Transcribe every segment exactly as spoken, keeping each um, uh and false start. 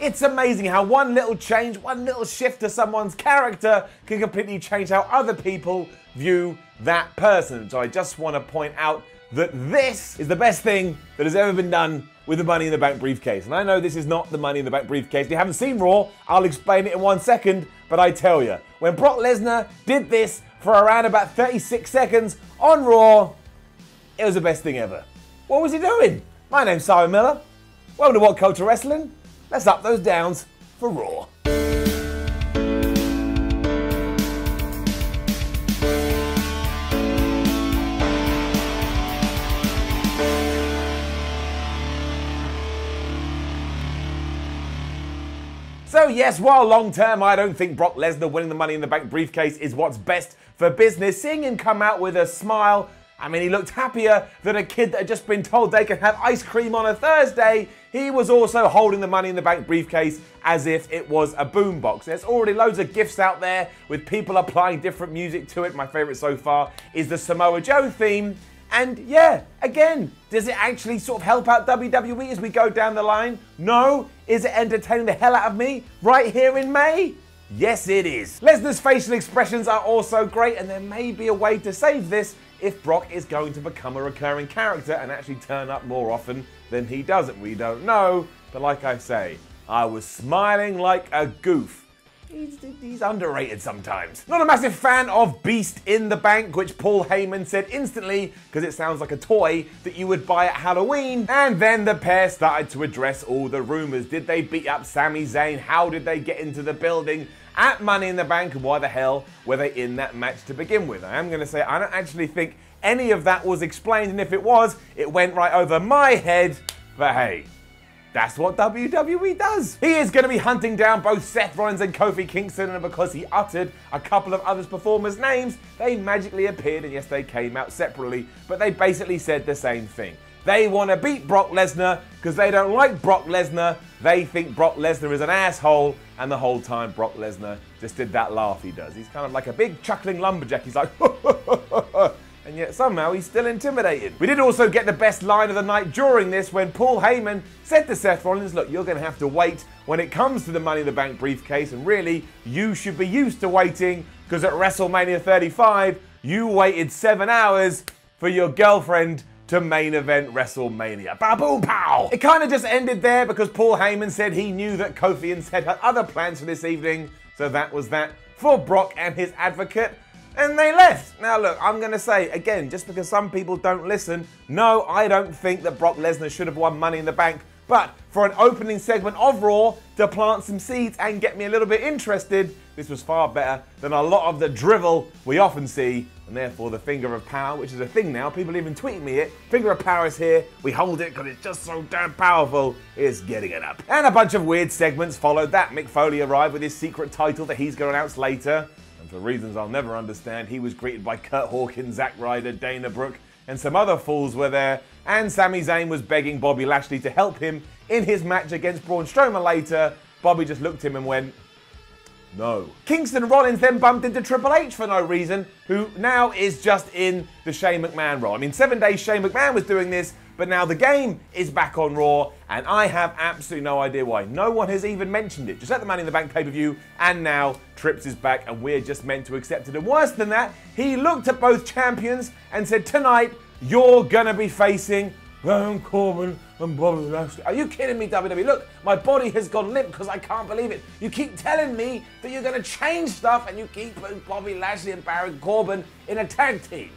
It's amazing how one little change, one little shift to someone's character can completely change how other people view that person. So I just want to point out that this is the best thing that has ever been done with the Money in the Bank briefcase. And I know this is not the Money in the Bank briefcase. If you haven't seen Raw, I'll explain it in one second, but I tell you, when Brock Lesnar did this for around about thirty-six seconds on Raw, it was the best thing ever. What was he doing? My name's Simon Miller. Welcome to What Culture Wrestling. Let's up those downs for Raw. So yes, while long term I don't think Brock Lesnar winning the Money in the Bank briefcase is what's best for business, seeing him come out with a smile, I mean, he looked happier than a kid that had just been told they could have ice cream on a Thursday. He was also holding the Money in the Bank briefcase as if it was a boombox. There's already loads of gifs out there with people applying different music to it. My favorite so far is the Samoa Joe theme. And yeah, again, does it actually sort of help out W W E as we go down the line? No. Is it entertaining the hell out of me right here in May? Yes, it is. Lesnar's facial expressions are also great, and there may be a way to save this if Brock is going to become a recurring character and actually turn up more often than he doesn't. We don't know, but like I say, I was smiling like a goof. He's, he's underrated sometimes. Not a massive fan of Beast in the Bank, which Paul Heyman said instantly because it sounds like a toy that you would buy at Halloween. And then the pair started to address all the rumors. Did they beat up Sami Zayn? How did they get into the building at Money in the Bank? And why the hell were they in that match to begin with? I am going to say I don't actually think any of that was explained, and if it was, it went right over my head. But hey, that's what W W E does. He is going to be hunting down both Seth Rollins and Kofi Kingston, and because he uttered a couple of other performers' names, they magically appeared, and yes, they came out separately, but they basically said the same thing. They want to beat Brock Lesnar because they don't like Brock Lesnar. They think Brock Lesnar is an asshole, and the whole time Brock Lesnar just did that laugh he does. He's kind of like a big chuckling lumberjack. He's like, and yet somehow he's still intimidated. We did also get the best line of the night during this when Paul Heyman said to Seth Rollins, look, you're going to have to wait when it comes to the Money in the Bank briefcase, and really, you should be used to waiting because at WrestleMania thirty-five, you waited seven hours for your girlfriend to main event WrestleMania. Ba-boom pow! It kind of just ended there because Paul Heyman said he knew that Kofi and Seth had other plans for this evening, so that was that for Brock and his advocate. And they left. Now look, I'm going to say, again, just because some people don't listen, no, I don't think that Brock Lesnar should have won Money in the Bank, but for an opening segment of Raw to plant some seeds and get me a little bit interested, this was far better than a lot of the drivel we often see, and therefore the finger of power, which is a thing now, people even tweet me it, finger of power is here, we hold it because it's just so damn powerful, it's getting it up. And a bunch of weird segments followed that. Mick Foley arrived with his secret title that he's going to announce later. For reasons I'll never understand, he was greeted by Curt Hawkins, Zack Ryder, Dana Brooke, and some other fools were there. And Sami Zayn was begging Bobby Lashley to help him in his match against Braun Strowman later. Bobby just looked at him and went, no. Kingston Rollins then bumped into Triple H for no reason, who now is just in the Shane McMahon role. I mean, seven days Shane McMahon was doing this, but now the game is back on Raw, and I have absolutely no idea why. No one has even mentioned it. Just at the Money in the Bank pay-per-view, and now Trips is back, and we're just meant to accept it. And worse than that, he looked at both champions and said, tonight, you're gonna be facing Baron Corbin and Bobby Lashley. Are you kidding me, W W E? Look, my body has gone limp because I can't believe it. You keep telling me that you're going to change stuff, and you keep putting Bobby Lashley and Baron Corbin in a tag team.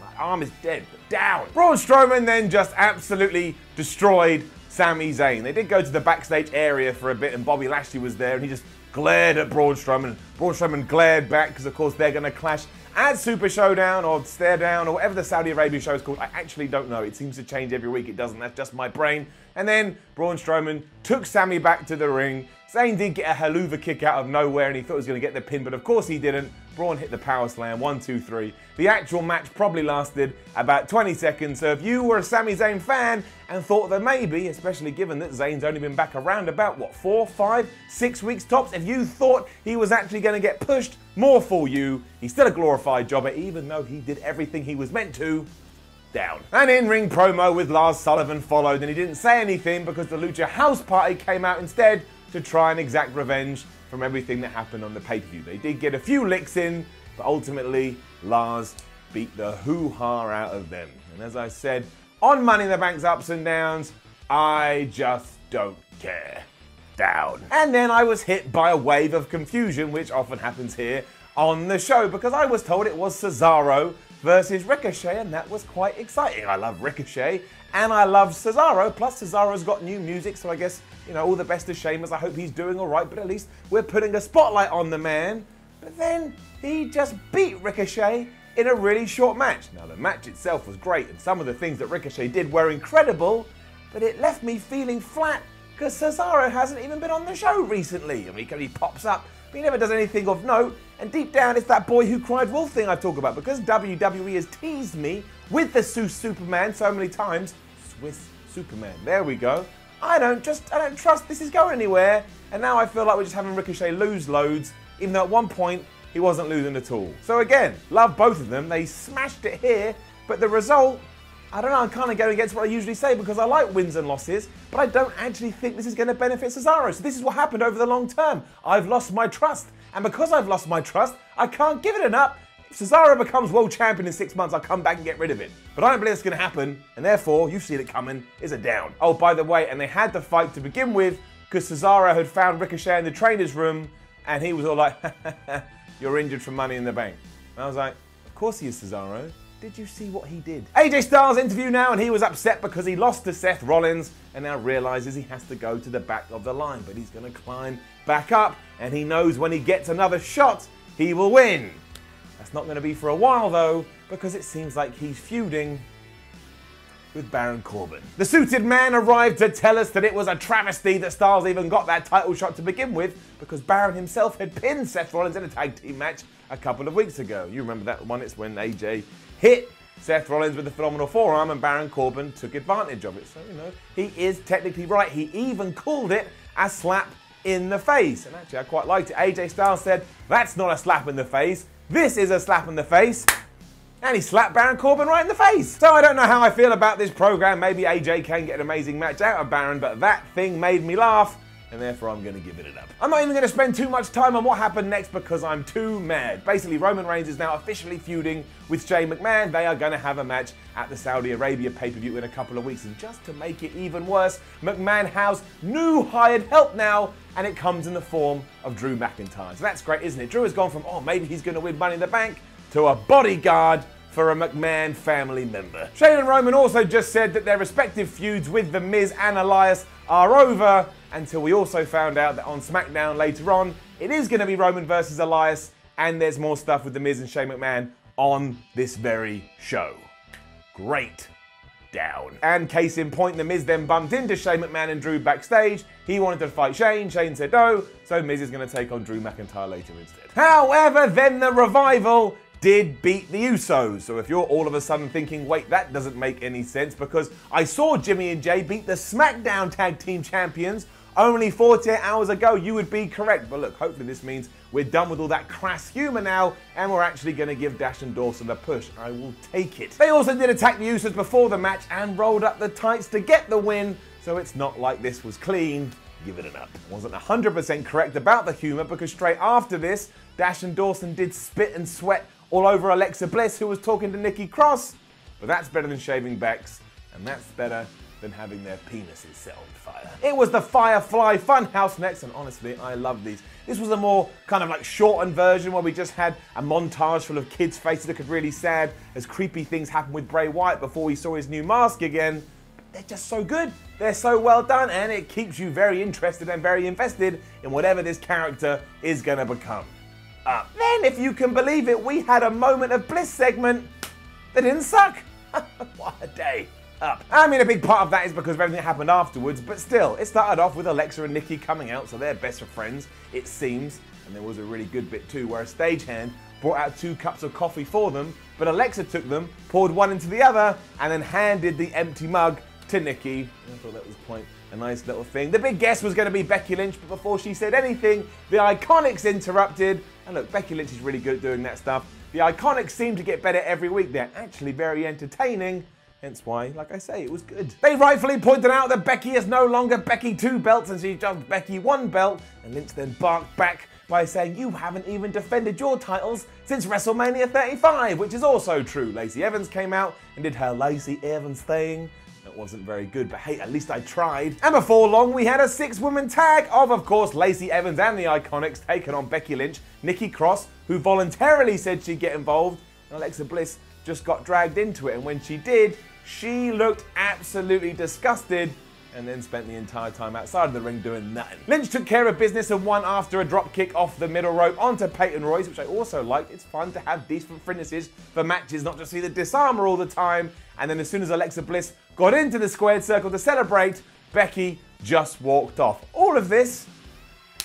My arm is dead, down. Braun Strowman then just absolutely destroyed Sami Zayn. They did go to the backstage area for a bit, and Bobby Lashley was there, and he just glared at Braun Strowman. Braun Strowman glared back because, of course, they're going to clash at Super Showdown or Stare Down or whatever the Saudi Arabia show is called. I actually don't know. It seems to change every week. It doesn't. That's just my brain. And then Braun Strowman took Sami back to the ring. Zayn did get a haluva kick out of nowhere, and he thought he was going to get the pin, but of course he didn't. Braun hit the power slam. One, two, three. The actual match probably lasted about twenty seconds. So if you were a Sami Zayn fan and thought that maybe, especially given that Zayn's only been back around about, what, four, five, six weeks tops, if you thought he was actually going to get pushed, more for you. He's still a glorified jobber, even though he did everything he was meant to. Down. An in-ring promo with Lars Sullivan followed, and he didn't say anything because the Lucha House Party came out instead, to try and exact revenge from everything that happened on the pay-per-view. They did get a few licks in, but ultimately Lars beat the hoo-ha out of them. And as I said, on Money in the Bank's ups and downs, I just don't care. Down. And then I was hit by a wave of confusion, which often happens here on the show, because I was told it was Cesaro versus Ricochet, and that was quite exciting. I love Ricochet, and I love Cesaro, plus Cesaro's got new music, so I guess, you know, all the best to Sheamus. I hope he's doing all right, but at least we're putting a spotlight on the man. But then he just beat Ricochet in a really short match. Now, the match itself was great, and some of the things that Ricochet did were incredible, but it left me feeling flat, because Cesaro hasn't even been on the show recently. I mean, he pops up, but he never does anything of note. And deep down, it's that boy who cried wolf thing I talk about, because W W E has teased me with the Swiss Superman so many times. Swiss Superman, there we go. I don't just, I don't trust this is going anywhere. And now I feel like we're just having Ricochet lose loads, even though at one point he wasn't losing at all. So again, love both of them. They smashed it here, but the result, I don't know, I'm kind of going against what I usually say because I like wins and losses, but I don't actually think this is going to benefit Cesaro. So this is what happened over the long term. I've lost my trust, and because I've lost my trust, I can't give it an up. If Cesaro becomes world champion in six months, I'll come back and get rid of it. But I don't believe it's going to happen, and therefore, you've seen it coming, is a down. Oh, by the way, and they had the fight to begin with because Cesaro had found Ricochet in the trainer's room, and he was all like, you're injured from Money in the Bank. And I was like, of course he is, Cesaro. Did you see what he did? A J Styles interview now, and he was upset because he lost to Seth Rollins and now realizes he has to go to the back of the line, but he's gonna climb back up, and he knows when he gets another shot, he will win. That's not gonna be for a while though, because it seems like he's feuding with Baron Corbin. The suited man arrived to tell us that it was a travesty that Styles even got that title shot to begin with, because Baron himself had pinned Seth Rollins in a tag team match a couple of weeks ago. You remember that one, it's when A J hit Seth Rollins with a phenomenal forearm and Baron Corbin took advantage of it. So, you know, he is technically right. He even called it a slap in the face. And actually, I quite liked it. A J Styles said, that's not a slap in the face. This is a slap in the face. And he slapped Baron Corbin right in the face. So I don't know how I feel about this program. Maybe A J can get an amazing match out of Baron, but that thing made me laugh, and therefore I'm going to give it an up. I'm not even going to spend too much time on what happened next because I'm too mad. Basically, Roman Reigns is now officially feuding with Shane McMahon. They are going to have a match at the Saudi Arabia pay-per-view in a couple of weeks. And just to make it even worse, McMahon has new hired help now, and it comes in the form of Drew McIntyre. So that's great, isn't it? Drew has gone from, oh, maybe he's going to win Money in the Bank, to a bodyguard for a McMahon family member. Shane and Roman also just said that their respective feuds with The Miz and Elias are over, until we also found out that on SmackDown later on, it is going to be Roman versus Elias, and there's more stuff with The Miz and Shane McMahon on this very show. Great down. And case in point, The Miz then bumped into Shane McMahon and Drew backstage. He wanted to fight Shane, Shane said no, so Miz is going to take on Drew McIntyre later instead. However, then the Revival did beat the Usos. So if you're all of a sudden thinking, wait, that doesn't make any sense, because I saw Jimmy and Jay beat the SmackDown Tag Team Champions only forty-eight hours ago, you would be correct. But look, hopefully this means we're done with all that crass humor now, and we're actually going to give Dash and Dawson a push. I will take it. They also did attack the Usos before the match and rolled up the tights to get the win, so it's not like this was clean. Give it an up. I wasn't one hundred percent correct about the humor, because straight after this, Dash and Dawson did spit and sweat all over Alexa Bliss, who was talking to Nikki Cross. But that's better than shaving backs, and that's better than having their penises set on fire. It was the Firefly Funhouse next, and honestly, I love these. This was a more kind of like shortened version where we just had a montage full of kids' faces that looked really sad as creepy things happened with Bray Wyatt before we saw his new mask again. But they're just so good. They're so well done, and it keeps you very interested and very invested in whatever this character is gonna become. Up. Then, if you can believe it, we had a Moment of Bliss segment that didn't suck. What a day. Up. I mean, a big part of that is because of everything that happened afterwards, but still, it started off with Alexa and Nikki coming out, so they're best of friends, it seems. And there was a really good bit too, where a stagehand brought out two cups of coffee for them, but Alexa took them, poured one into the other, and then handed the empty mug to Nikki. I thought that was quite a nice little thing. The big guess was going to be Becky Lynch, but before she said anything, the Iconics interrupted. And look, Becky Lynch is really good at doing that stuff. The Iconics seem to get better every week. They're actually very entertaining. Hence why, like I say, it was good. They rightfully pointed out that Becky is no longer Becky two belts and she's just Becky one belt, and Lynch then barked back by saying, you haven't even defended your titles since WrestleMania thirty-five, which is also true. Lacey Evans came out and did her Lacey Evans thing. It wasn't very good, but hey, at least I tried. And before long, we had a six-woman tag of, of course, Lacey Evans and the Iconics taking on Becky Lynch, Nikki Cross, who voluntarily said she'd get involved, and Alexa Bliss just got dragged into it. And when she did, she looked absolutely disgusted and then spent the entire time outside of the ring doing nothing. Lynch took care of business and won after a dropkick off the middle rope onto Peyton Royce, which I also liked. It's fun to have decent finishes for matches, not just see the disarmer all the time. And then as soon as Alexa Bliss got into the squared circle to celebrate, Becky just walked off. All of this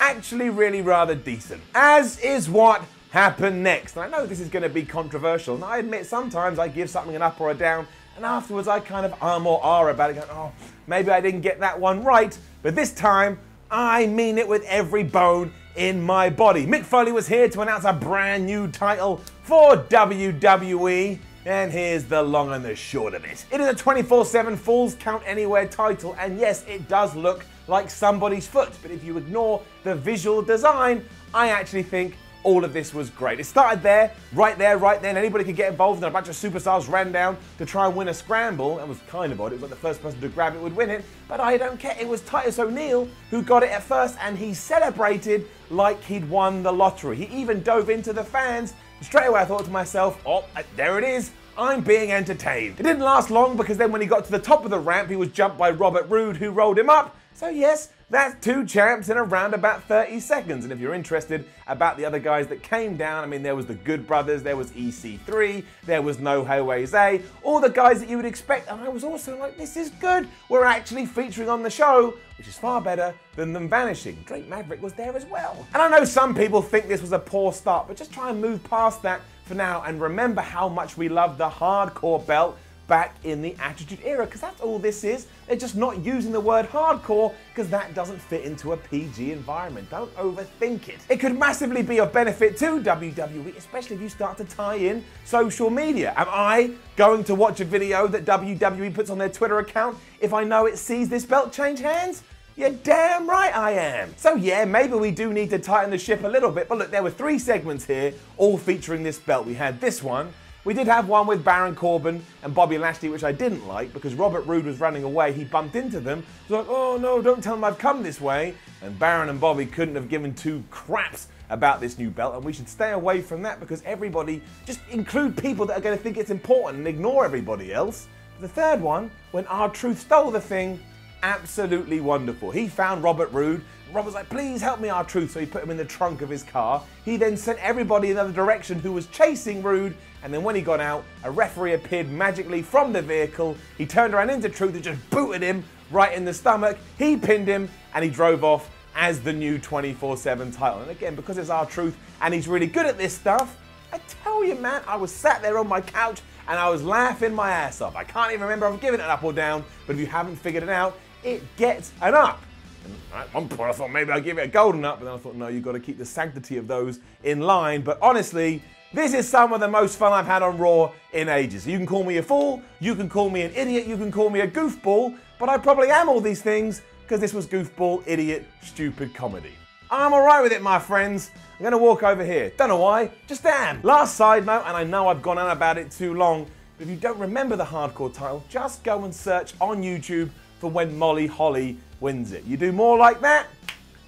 actually really rather decent, as is what happened next. And I know this is going to be controversial, and I admit sometimes I give something an up or a down, and afterwards I kind of um or ah about it, going, oh, maybe I didn't get that one right, but this time I mean it with every bone in my body. Mick Foley was here to announce a brand new title for W W E, and here's the long and the short of it. It is a twenty-four seven Falls Count Anywhere title, and yes, it does look like somebody's foot, but if you ignore the visual design, I actually think all of this was great. It started there, right there, right then. Anybody could get involved, and a bunch of superstars ran down to try and win a scramble. That was kind of odd. It was like the first person to grab it would win it, but I don't care. It was Titus O'Neil who got it at first, and he celebrated like he'd won the lottery. He even dove into the fans. Straight away I thought to myself, oh, there it is. I'm being entertained. It didn't last long, because then when he got to the top of the ramp, he was jumped by Robert Roode, who rolled him up. So yes, that's two champs in around about thirty seconds. And if you're interested about the other guys that came down, I mean, there was the Good Brothers, there was E C three, there was No Hoeze, all the guys that you would expect. And I was also like, this is good. We're actually featuring on the show, which is far better than them vanishing. Drake Maverick was there as well. And I know some people think this was a poor start, but just try and move past that for now and remember how much we love the hardcore belt back in the Attitude Era, because that's all this is. They're just not using the word hardcore because that doesn't fit into a P G environment. Don't overthink it. It could massively be of benefit to W W E, especially if you start to tie in social media. Am I going to watch a video that W W E puts on their Twitter account if I know it sees this belt change hands? You're damn right I am. So yeah, maybe we do need to tighten the ship a little bit, but look, there were three segments here, all featuring this belt. We had this one. We did have one with Baron Corbin and Bobby Lashley, which I didn't like, because Robert Roode was running away. He bumped into them. He was like, oh no, don't tell them I've come this way. And Baron and Bobby couldn't have given two craps about this new belt, and we should stay away from that, because everybody, just include people that are going to think it's important and ignore everybody else. The third one, when R Truth stole the thing, absolutely wonderful. He found Robert Roode. Rob was like, please help me, R Truth. So he put him in the trunk of his car. He then sent everybody in the other direction who was chasing Roode. And then when he got out, a referee appeared magically from the vehicle. He turned around into Truth and just booted him right in the stomach. He pinned him and he drove off as the new twenty-four seven title. And again, because it's R Truth and he's really good at this stuff, I tell you, man, I was sat there on my couch and I was laughing my ass off. I can't even remember if I've given it an up or down, but if you haven't figured it out, it gets an up. And at one point I thought maybe I'll give it a golden up, but then I thought, no, you've got to keep the sanctity of those in line. But honestly, this is some of the most fun I've had on Raw in ages. You can call me a fool, you can call me an idiot, you can call me a goofball, but I probably am all these things because this was goofball, idiot, stupid comedy. I'm all right with it, my friends. I'm going to walk over here. Don't know why, just am. Last side note, and I know I've gone on about it too long, but if you don't remember the hardcore title, just go and search on YouTube for when Molly Holly wins it. You do more like that,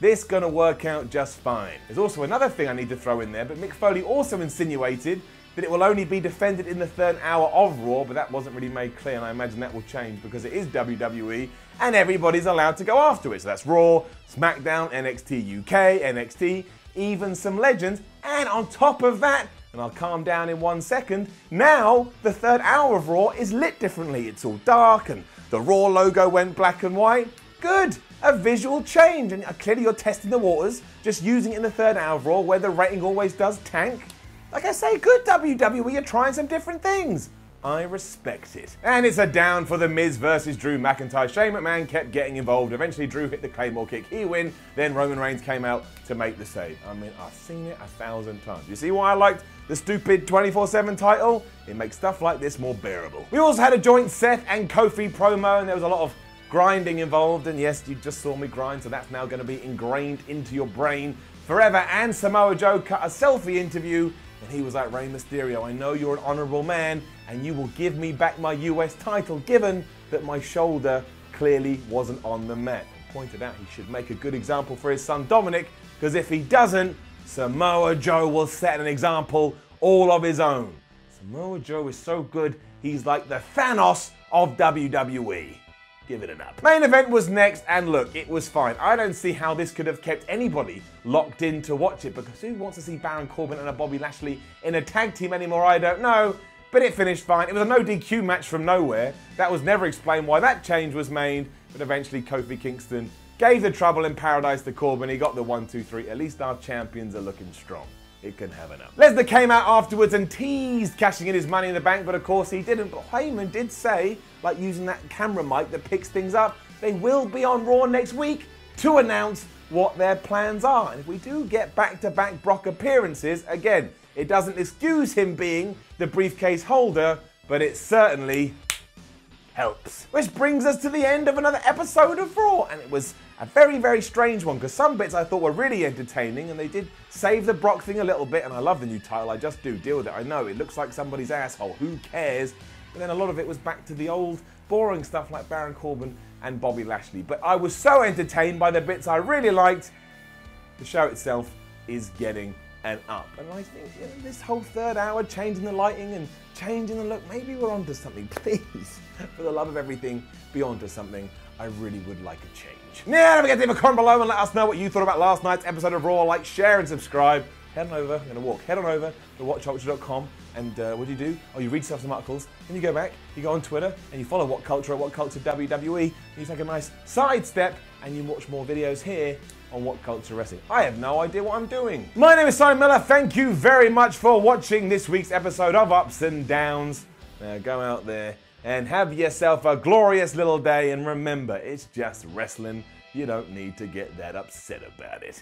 this gonna work out just fine. There's also another thing I need to throw in there, but Mick Foley also insinuated that it will only be defended in the third hour of Raw, but that wasn't really made clear, and I imagine that will change because it is W W E and everybody's allowed to go after it. So that's Raw, SmackDown, N X T U K, N X T, even some Legends, and on top of that, and I'll calm down in one second, now the third hour of Raw is lit differently. It's all dark and the Raw logo went black and white. Good, a visual change. And clearly you're testing the waters, just using it in the third hour of Raw where the rating always does tank. Like I say, good W W E, you're trying some different things. I respect it. And it's a down for The Miz versus Drew McIntyre. Shane McMahon kept getting involved. Eventually, Drew hit the Claymore kick. He win. Then Roman Reigns came out to make the save. I mean, I've seen it a thousand times. You see why I liked the stupid twenty-four seven title? It makes stuff like this more bearable. We also had a joint Seth and Kofi promo, and there was a lot of grinding involved. And yes, you just saw me grind, so that's now going to be ingrained into your brain forever. And Samoa Joe cut a selfie interview, and he was like, Rey Mysterio, I know you're an honorable man, and you will give me back my U S title, given that my shoulder clearly wasn't on the mat. And pointed out he should make a good example for his son Dominic, because if he doesn't, Samoa Joe will set an example all of his own. Samoa Joe is so good, he's like the Thanos of W W E. Give it an up. Main event was next, and look, it was fine. I don't see how this could have kept anybody locked in to watch it, because who wants to see Baron Corbin and a Bobby Lashley in a tag team anymore? I don't know, but it finished fine. It was a no D Q match from nowhere. That was never explained why that change was made, but eventually Kofi Kingston gave the trouble in paradise to Corbin. He got the one, two, three. At least our champions are looking strong. It can have enough. Lesnar came out afterwards and teased cashing in his Money in the Bank, but of course he didn't. But Heyman did say, like using that camera mic that picks things up, they will be on Raw next week to announce what their plans are. And if we do get back-to-back Brock appearances, again, it doesn't excuse him being the briefcase holder, but it certainly helps. Which brings us to the end of another episode of Raw, and it was a very, very strange one, because some bits I thought were really entertaining, and they did save the Brock thing a little bit, and I love the new title, I just do, deal with it, I know, it looks like somebody's asshole, who cares? But then a lot of it was back to the old, boring stuff like Baron Corbin and Bobby Lashley. But I was so entertained by the bits I really liked, the show itself is getting an up. And I think, you know, this whole third hour, changing the lighting and changing the look, maybe we're onto something, please. For the love of everything, be onto something. I really would like a change. Now, don't forget to leave a comment below and let us know what you thought about last night's episode of Raw. Like, share, and subscribe. Head on over, I'm gonna walk, head on over to what culture dot com, and uh, what do you do? Oh, you read yourself some articles, and you go back, you go on Twitter, and you follow What Culture at What Culture W W E, and you take a nice side step, and you watch more videos here on What Culture Wrestling. I have no idea what I'm doing. My name is Simon Miller, thank you very much for watching this week's episode of Ups and Downs. Now go out there and have yourself a glorious little day, and remember, it's just wrestling. You don't need to get that upset about it.